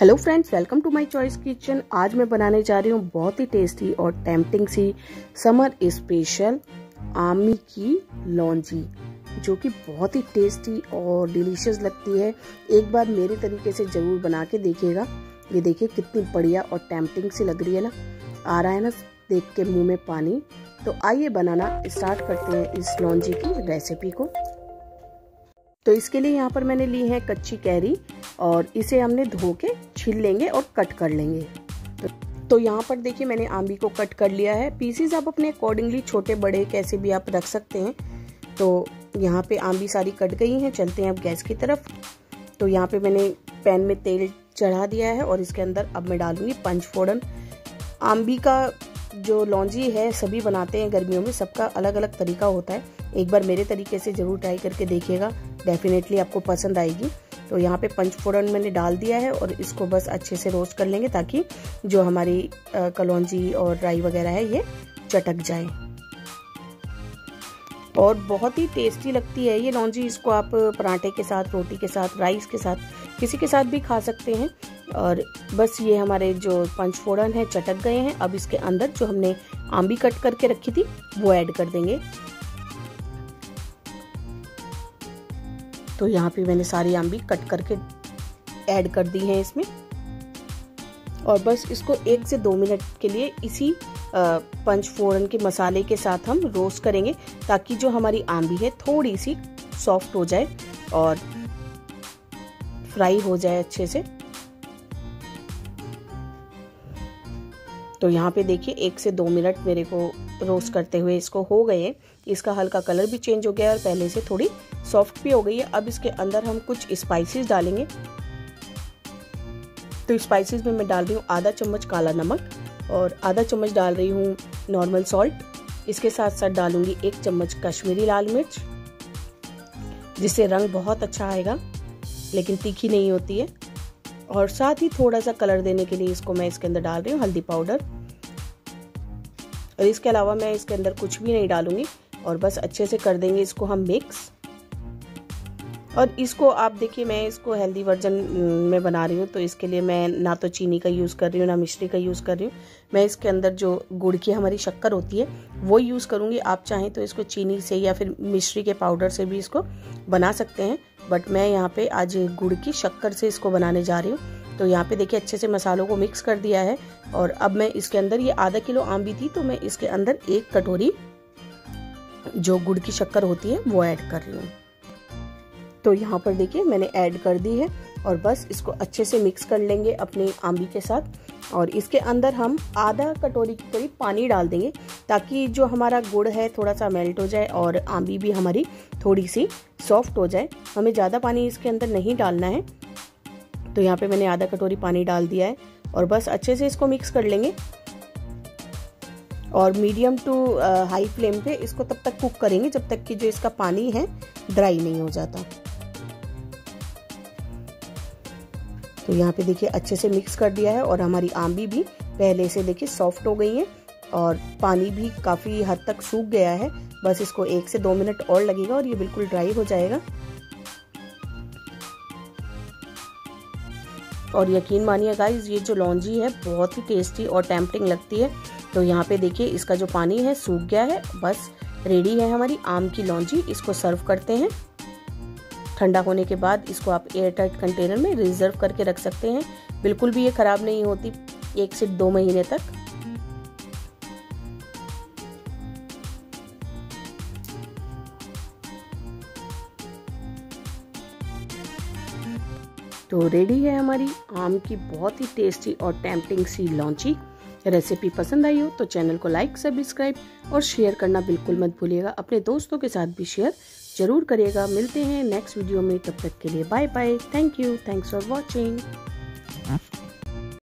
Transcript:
Hello friends, welcome to my choice kitchen. आज मैं बनाने जा रही हूँ बहुत ही टेस्टी और टेम्पटिंग सी समर स्पेशल आम की लौंजी, जो कि बहुत ही टेस्टी और डिलीशियस लगती है। एक बार मेरे तरीके से ज़रूर बना के देखिएगा। ये देखिए कितनी बढ़िया और टेम्पटिंग सी लग रही है ना, आ रहा है ना देख के मुँह में पानी। तो आइए बनाना स्टार्ट करते हैं इस लौंजी की रेसिपी को। तो इसके लिए यहाँ पर मैंने ली है कच्ची कैरी और इसे हमने धो के छील लेंगे और कट कर लेंगे। तो यहाँ पर देखिए मैंने आम्बी को कट कर लिया है। पीसेस आप अपने अकॉर्डिंगली छोटे बड़े कैसे भी आप रख सकते हैं। तो यहाँ पे आम्बी सारी कट गई हैं। चलते हैं अब गैस की तरफ। तो यहाँ पे मैंने पैन में तेल चढ़ा दिया है और इसके अंदर अब मैं डालूँगी पंचफोड़न। आम्बी का जो लौंजी है सभी बनाते हैं गर्मियों में, सबका अलग अलग तरीका होता है। एक बार मेरे तरीके से ज़रूर ट्राई करके देखिएगा, डेफिनेटली आपको पसंद आएगी। तो यहाँ पे पंचफोड़न मैंने डाल दिया है और इसको बस अच्छे से रोस्ट कर लेंगे ताकि जो हमारी कलौंजी और राई वगैरह है ये चटक जाए। और बहुत ही टेस्टी लगती है ये लौंजी। इसको आप पराठे के साथ, रोटी के साथ, राइस के साथ, किसी के साथ भी खा सकते हैं। और बस ये हमारे जो पंचफोड़न है चटक गए हैं। अब इसके अंदर जो हमने आम्बी कट करके रखी थी वो ऐड कर देंगे। तो यहाँ पे मैंने सारी आम्बी कट करके ऐड कर दी हैं इसमें और बस इसको 1 से 2 मिनट के लिए इसी पंचफोरन के मसाले के साथ हम रोस्ट करेंगे ताकि जो हमारी आम्बी है थोड़ी सी सॉफ्ट हो जाए और फ्राई हो जाए अच्छे से। तो यहाँ पे देखिए 1 से 2 मिनट मेरे को रोस्ट करते हुए इसको हो गए हैं। इसका हल्का कलर भी चेंज हो गया है और पहले से थोड़ी सॉफ्ट भी हो गई है। अब इसके अंदर हम कुछ स्पाइसेस डालेंगे। तो स्पाइसेस में मैं डाल रही हूँ आधा चम्मच काला नमक और आधा चम्मच डाल रही हूँ नॉर्मल सॉल्ट। इसके साथ साथ डालूंगी 1 चम्मच कश्मीरी लाल मिर्च, जिससे रंग बहुत अच्छा आएगा लेकिन तीखी नहीं होती है। और साथ ही थोड़ा सा कलर देने के लिए इसको मैं इसके अंदर डाल रही हूँ हल्दी पाउडर। और इसके अलावा मैं इसके अंदर कुछ भी नहीं डालूंगी और बस अच्छे से कर देंगे इसको हम मिक्स। और इसको आप देखिए, मैं इसको हेल्दी वर्जन में बना रही हूँ तो इसके लिए मैं ना तो चीनी का यूज़ कर रही हूँ ना मिश्री का यूज़ कर रही हूँ। मैं इसके अंदर जो गुड़ की हमारी शक्कर होती है वो यूज़ करूँगी। आप चाहें तो इसको चीनी से या फिर मिश्री के पाउडर से भी इसको बना सकते हैं, बट मैं यहाँ पे आज गुड़ की शक्कर से इसको बनाने जा रही हूँ। तो यहाँ पे देखिए अच्छे से मसालों को मिक्स कर दिया है। और अब मैं इसके अंदर, ये आधा किलो आम्बी थी तो मैं इसके अंदर 1 कटोरी जो गुड़ की शक्कर होती है वो ऐड कर रही हूँ। तो यहाँ पर देखिए मैंने ऐड कर दी है और बस इसको अच्छे से मिक्स कर लेंगे अपने आम्बी के साथ। और इसके अंदर हम आधा कटोरी के करीब पानी डाल देंगे ताकि जो हमारा गुड़ है थोड़ा सा मेल्ट हो जाए और आम्बी भी हमारी थोड़ी सी सॉफ्ट हो जाए। हमें ज़्यादा पानी इसके अंदर नहीं डालना है। तो यहाँ पे मैंने आधा कटोरी पानी डाल दिया है और बस अच्छे से इसको मिक्स कर लेंगे। और मीडियम टू हाई फ्लेम पे इसको तब तक कुक करेंगे जब तक कि जो इसका पानी है ड्राई नहीं हो जाता। तो यहाँ पे देखिए अच्छे से मिक्स कर दिया है और हमारी आम्बी भी पहले से देखिए सॉफ्ट हो गई है और पानी भी काफ़ी हद तक सूख गया है। बस इसको 1 से 2 मिनट और लगेगा और ये बिल्कुल ड्राई हो जाएगा। और यकीन मानिए गाइस, ये जो लौंजी है बहुत ही टेस्टी और टेम्पटिंग लगती है। तो यहाँ पे देखिए इसका जो पानी है सूख गया है। बस रेडी है हमारी आम की लौंजी। इसको सर्व करते हैं। ठंडा होने के बाद इसको आप एयरटाइट कंटेनर में रिजर्व करके रख सकते हैं। बिल्कुल भी ये ख़राब नहीं होती 1 से 2 महीने तक। तो रेडी है हमारी आम की बहुत ही टेस्टी और टेम्पटिंग सी लौंजी। रेसिपी पसंद आई हो तो चैनल को लाइक, सब्सक्राइब और शेयर करना बिल्कुल मत भूलिएगा। अपने दोस्तों के साथ भी शेयर जरूर करिएगा। मिलते हैं नेक्स्ट वीडियो में, तब तक के लिए bye bye. Thank you, thanks for watching.